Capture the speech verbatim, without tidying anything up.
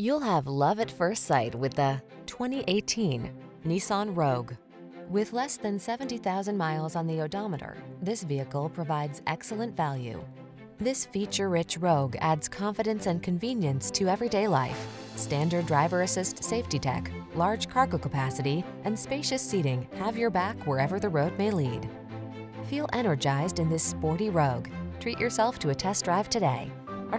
You'll have love at first sight with the twenty eighteen Nissan Rogue. With less than seventy thousand miles on the odometer, this vehicle provides excellent value. This feature-rich Rogue adds confidence and convenience to everyday life. Standard driver assist safety tech, large cargo capacity, and spacious seating have your back wherever the road may lead. Feel energized in this sporty Rogue. Treat yourself to a test drive today. Our